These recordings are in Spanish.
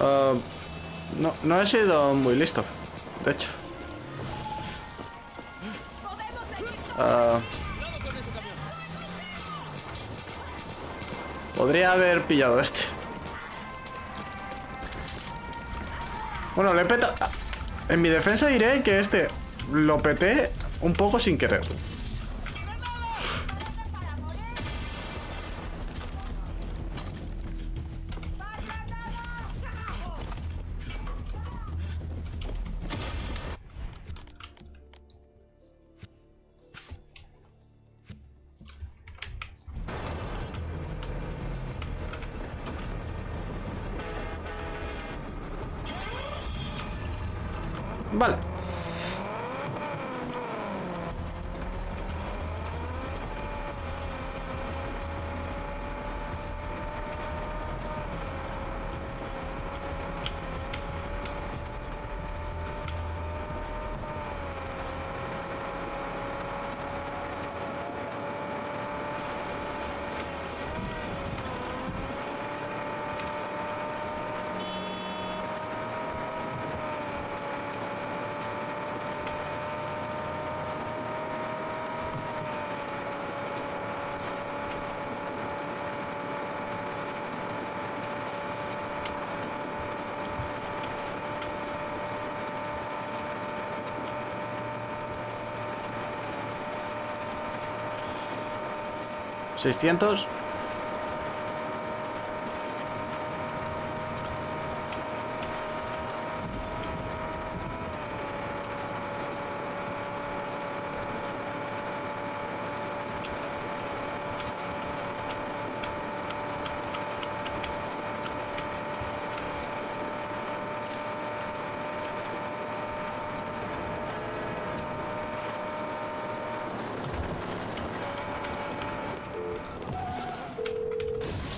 No he sido muy listo, de hecho. Podría haber pillado este. Bueno, le peta. En mi defensa diré que este lo peté un poco sin querer. Vale. ¿600?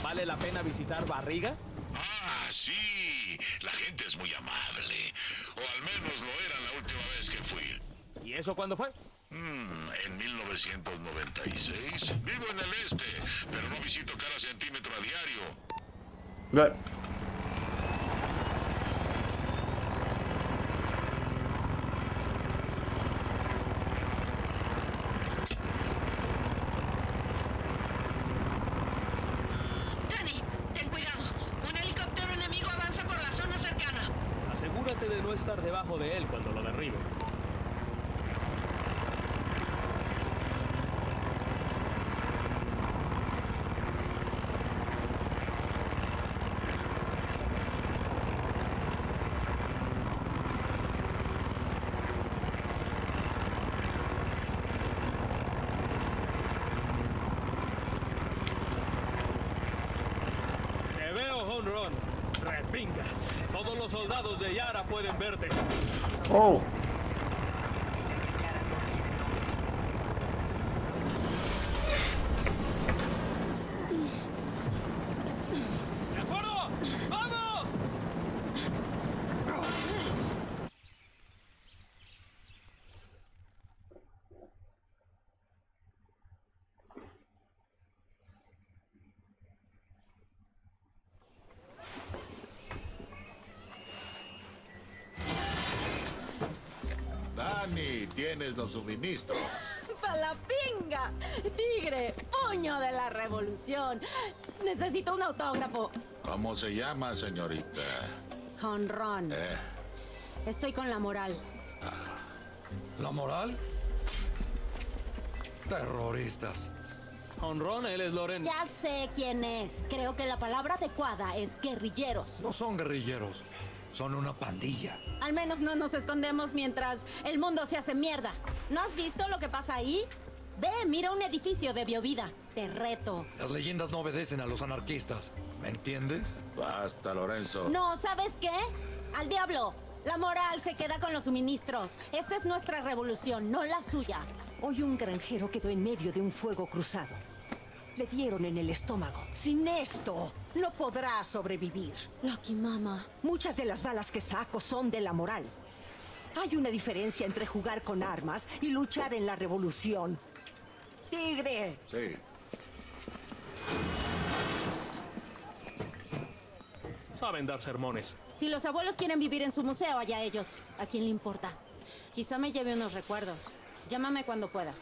¿Vale la pena visitar Barriga? Ah, sí. La gente es muy amable. O al menos lo era la última vez que fui. ¿Y eso cuándo fue? En 1996. Vivo en el este, pero no visito cada centímetro a diario. Estar debajo de él cuando lo derribe. Te veo, home run. Repinga. Todos los soldados de Yara pueden verte. Oh. ¿De acuerdo? ¡Vamos! Dani, tienes los suministros. ¡Palapinga! ¡Tigre! ¡Puño de la revolución! Necesito un autógrafo. ¿Cómo se llama, señorita? Honron. Estoy con la moral. ¿La moral? Terroristas. Honron, él es Lorenzo. Ya sé quién es. Creo que la palabra adecuada es guerrilleros. No son guerrilleros. Son una pandilla. Al menos no nos escondemos mientras el mundo se hace mierda. ¿No has visto lo que pasa ahí? Ve, mira un edificio de Biovida. Te reto. Las leyendas no obedecen a los anarquistas. ¿Me entiendes? Basta, Lorenzo. No, ¿sabes qué? ¡Al diablo! La moral se queda con los suministros. Esta es nuestra revolución, no la suya. Hoy un granjero quedó en medio de un fuego cruzado. Le dieron en el estómago. Sin esto, no podrá sobrevivir. Loki, mamá. Muchas de las balas que saco son de la moral. Hay una diferencia entre jugar con armas y luchar en la revolución. ¡Tigre! Sí. Saben dar sermones. Si los abuelos quieren vivir en su museo, allá ellos. ¿A quién le importa? Quizá me lleve unos recuerdos. Llámame cuando puedas.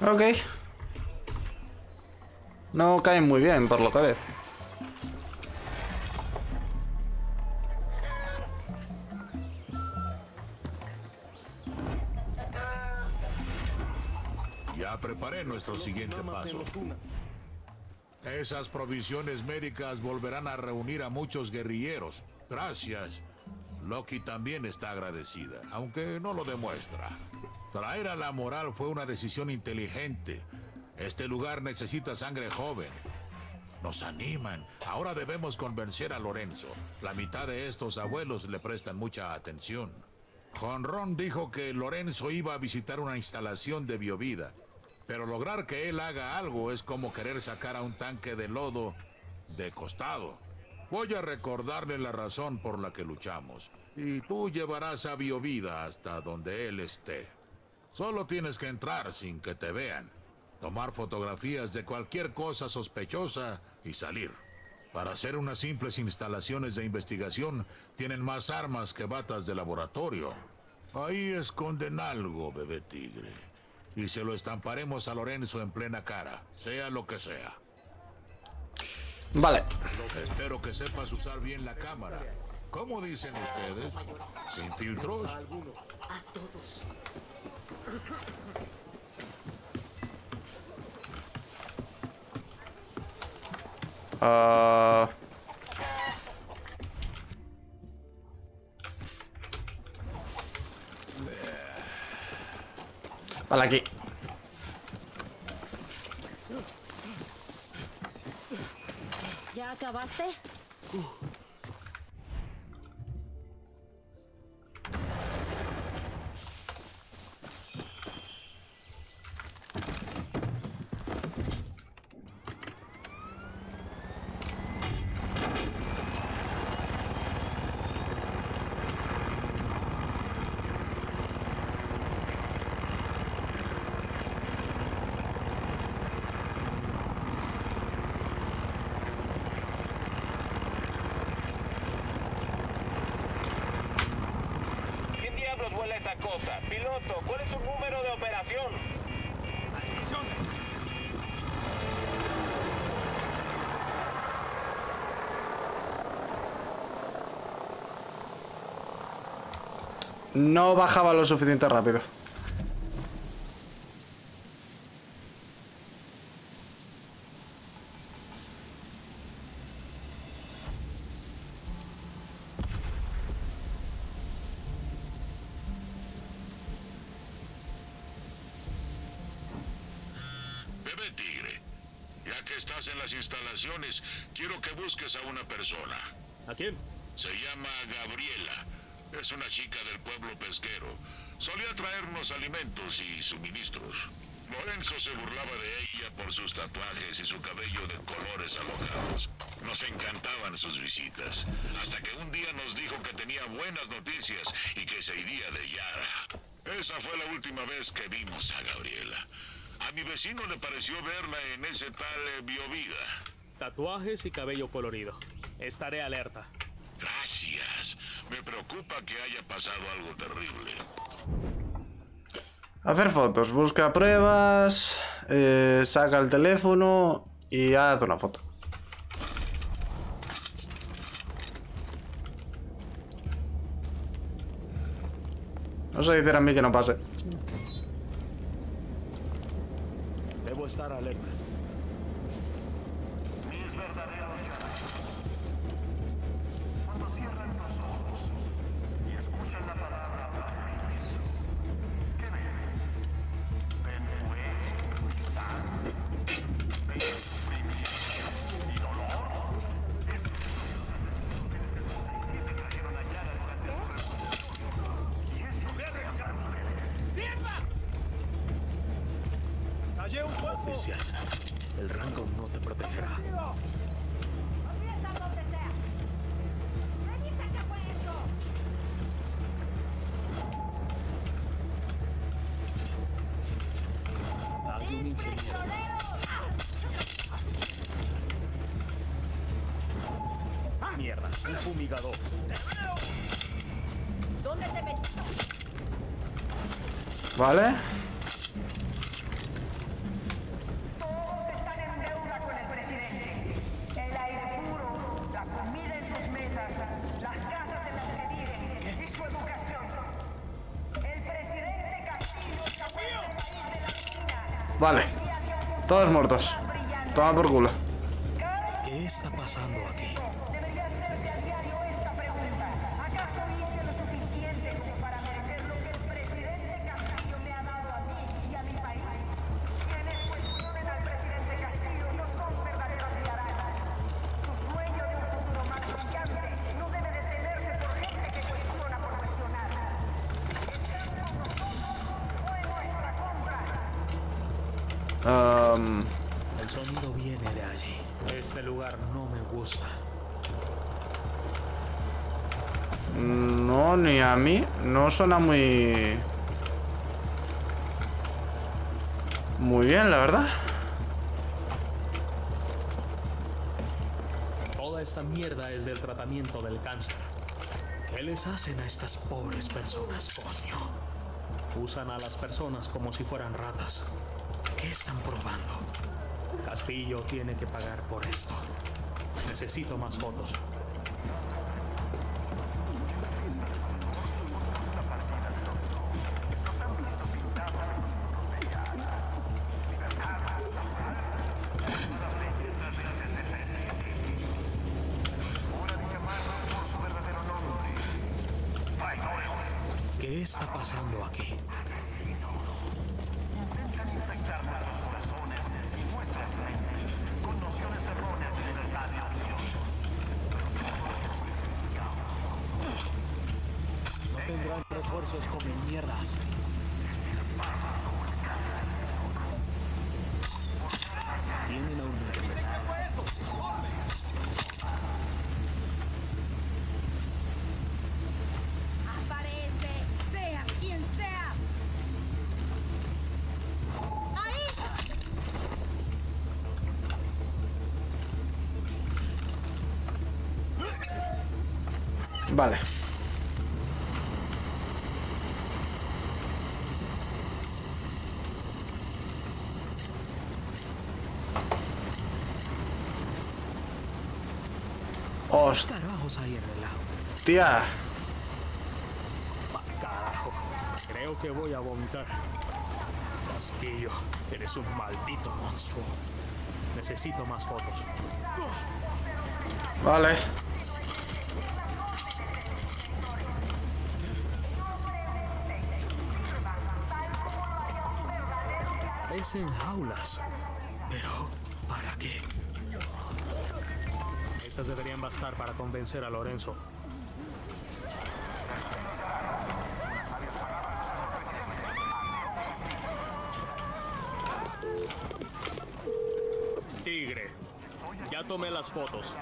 Ok. No caen muy bien, por lo que veo. Ya preparé nuestro siguiente paso. Esas provisiones médicas volverán a reunir a muchos guerrilleros. Gracias. Loki también está agradecida, aunque no lo demuestra. Traer a la moral fue una decisión inteligente. Este lugar necesita sangre joven. Nos animan. Ahora debemos convencer a Lorenzo. La mitad de estos abuelos le prestan mucha atención. Jonrón dijo que Lorenzo iba a visitar una instalación de Biovida. Pero lograr que él haga algo es como querer sacar a un tanque de lodo de costado. Voy a recordarle la razón por la que luchamos. Y tú llevarás a Biovida hasta donde él esté. Solo tienes que entrar sin que te vean. Tomar fotografías de cualquier cosa sospechosa y salir. Para hacer unas simples instalaciones de investigación, tienen más armas que batas de laboratorio. Ahí esconden algo, bebé tigre. Y se lo estamparemos a Lorenzo en plena cara, sea lo que sea. Vale. Espero que sepas usar bien la cámara. ¿Cómo dicen ustedes? ¿Sin filtros? A todos. Vale, aquí. ¿Ya acabaste? Piloto, ¿cuál es su número de operación? ¡Maldición! No bajaba lo suficiente rápido. En las instalaciones, quiero que busques a una persona. ¿A quién? Se llama Gabriela. Es una chica del pueblo pesquero. Solía traernos alimentos y suministros. Lorenzo se burlaba de ella por sus tatuajes y su cabello de colores alojados. Nos encantaban sus visitas, hasta que un día nos dijo que tenía buenas noticias y que se iría de Yara. Esa fue la última vez que vimos a Gabriela. A mi vecino le pareció verla en ese tal Biovida. Tatuajes y cabello colorido. Estaré alerta. Gracias. Me preocupa que haya pasado algo terrible. Hacer fotos. Busca pruebas. Saca el teléfono y haz una foto. No se dice a mí que no pase. Estar alerta. Mis verdaderos llamas. Cuando cierran los ojos y escuchan la palabra Lorenzo, ¿qué ven? Ven fuego y sangre, ven sufrimiento y dolor. Estos los asesinos del 67 trajeron a Yara durante su revolución. Y estos se agarran ustedes. ¡Sierva! ¡Callé un poco! Oficial, el rango no te protegerá. Hay un ingeniero. Vale. Todos están en deuda con el presidente. El aire puro, la comida en sus mesas, las casas en las que viven y su educación. El presidente Castillo escapó del país de la esquina. Vale. Todos muertos. Toma por culo. ¿Qué está pasando aquí? El sonido viene de allí. Este lugar no me gusta. No, ni a mí. No suena muy... muy bien, la verdad. Toda esta mierda es del tratamiento del cáncer. ¿Qué les hacen a estas pobres personas, coño? Usan a las personas como si fueran ratas. ¿Qué están probando? Castillo tiene que pagar por esto. Necesito más fotos. ¿Qué está pasando aquí? Refuerzos como mierdas. Tienen a un héroe. Aparece, sea quien sea. Ahí. Vale. ¡Hostia! ¡Tía! ¡Carajo! Creo que voy a vomitar. Castillo, eres un maldito monstruo. Necesito más fotos. Vale. Es en jaulas. Pero, ¿para qué? Estas deberían bastar para convencer a Lorenzo. Tigre, ya tomé las fotos.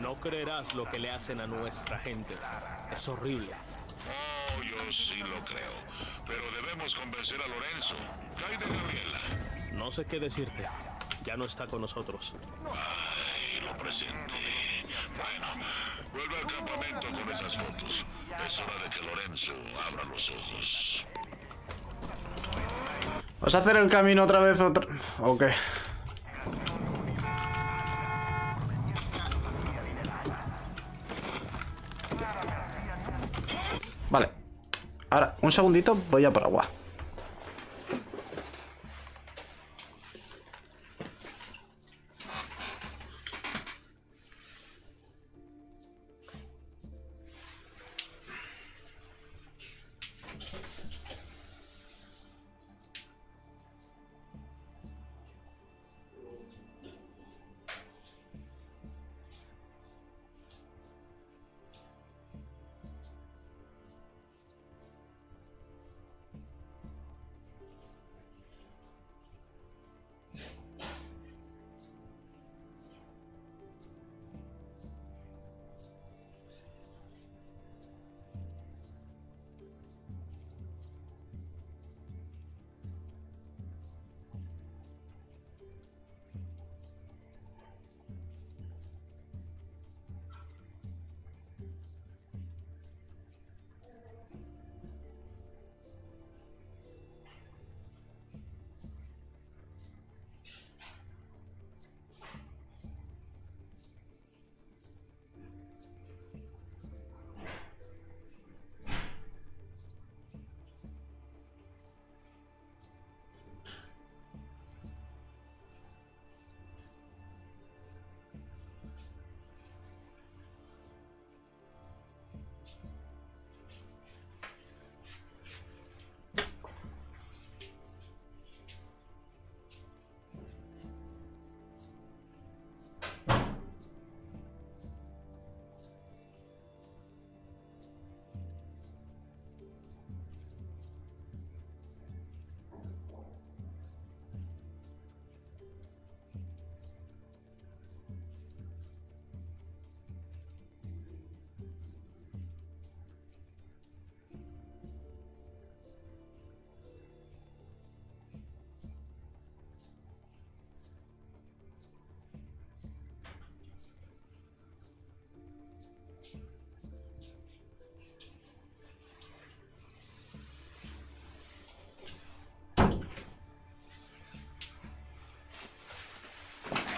No creerás lo que le hacen a nuestra gente. Es horrible. Oh, yo sí lo creo. Pero debemos convencer a Lorenzo. Cae de Gabriela. No sé qué decirte. Ya no está con nosotros. Ay, lo presenté. Bueno, vuelve al campamento con esas fotos. Es hora de que Lorenzo abra los ojos. ¿Vas a hacer el camino otra vez? Ok. Vale. Ahora, un segundito, voy a por agua.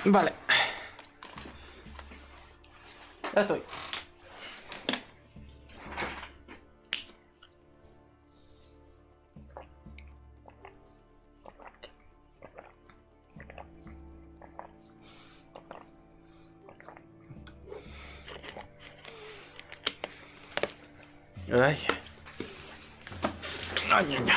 Vale. Ya estoy. Ay. Ay, ay, ay.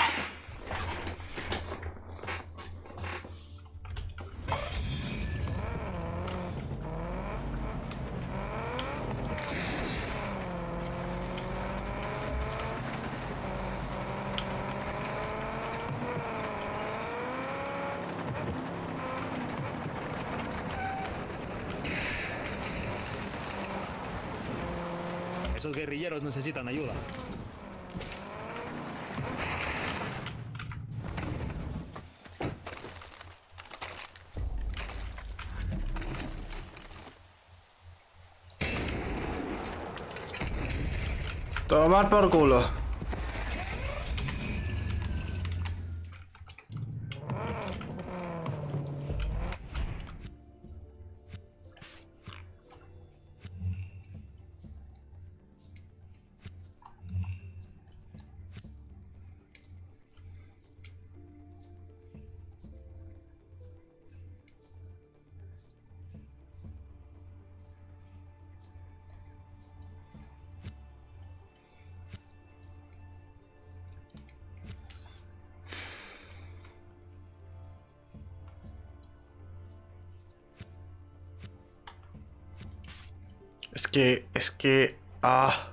Los guerrilleros necesitan ayuda. Tomar por culo. Es que... Ah...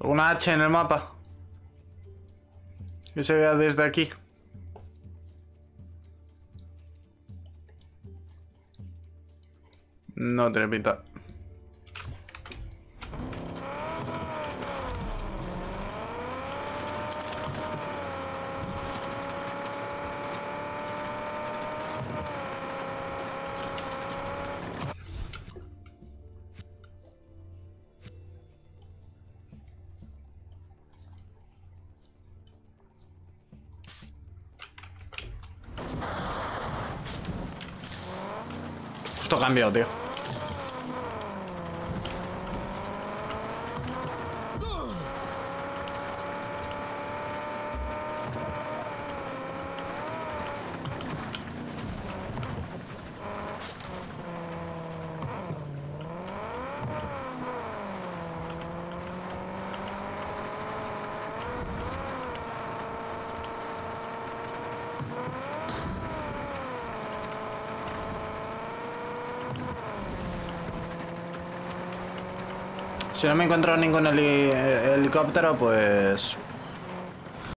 Una H en el mapa. Que se vea desde aquí. No tiene pinta. Cambio, tío. Si no me encuentro ningún helicóptero, pues...